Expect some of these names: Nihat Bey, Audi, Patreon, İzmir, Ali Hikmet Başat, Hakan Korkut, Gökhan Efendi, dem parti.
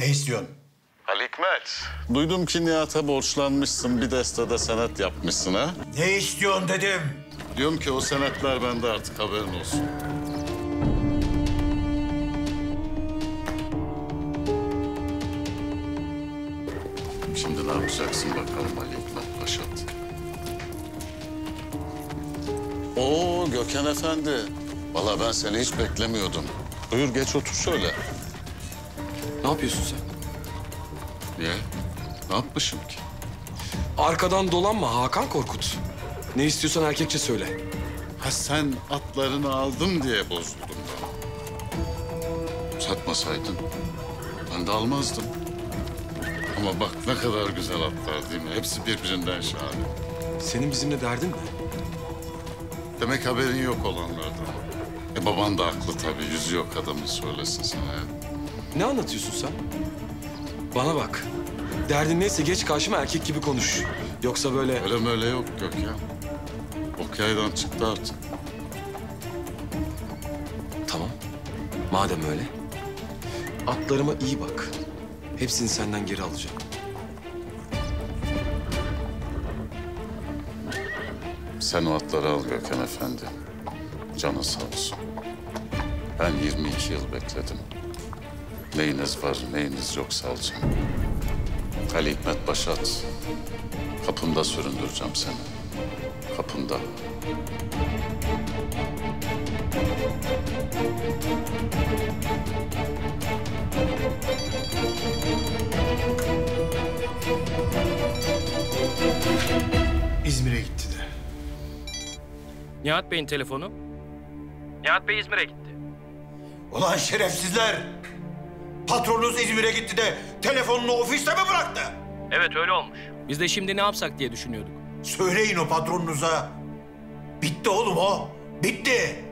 Ne istiyorsun? Ali Hikmet, duydum ki Nihat'a borçlanmışsın, bir destede senet yapmışsın ha? Ne istiyorsun dedim? Diyorum ki o senetler bende artık, haberin olsun. Şimdi ne yapacaksın bakalım Ali Hikmet Başat? Oo Gökhan Efendi, vallahi ben seni hiç beklemiyordum. Buyur geç otur şöyle. Ne yapıyorsun sen? Niye? Ne yapmışım ki? Arkadan dolanma Hakan Korkut. Ne istiyorsan erkekçe söyle. Ha sen atlarını aldım diye bozuldum ben. Satmasaydın ben de almazdım. Ama bak ne kadar güzel atlar değil mi? Hepsi birbirinden şahane. Senin bizimle derdin ne? Demek haberin yok olanlardan. Baban da haklı tabii. Yüzü yok adamın, söylesin sana. Ne anlatıyorsun sen? Bana bak. Derdin neyse geç karşıma, erkek gibi konuş. Yoksa böyle... Öyle böyle yok Gökhan. Okyaydan çıktı artık. Tamam. Madem öyle. Atlarıma iyi bak. Hepsini senden geri alacağım. Sen o atları al Gökhan Efendi. Canın sağ olsun. Ben 22 yıl bekledim. Neyiniz var, neyiniz yok alacağım. Ali Hikmet Başat, kapımda süründüreceğim seni. Kapımda. İzmir'e gitti de. Nihat Bey'in telefonu. Nihat Bey İzmir'e gitti. Ulan şerefsizler! Patronunuz İzmir'e gitti de telefonunu ofiste mi bıraktı? Evet öyle olmuş. Biz de şimdi ne yapsak diye düşünüyorduk. Söyleyin o patronunuza. Bitti oğlum o. Bitti.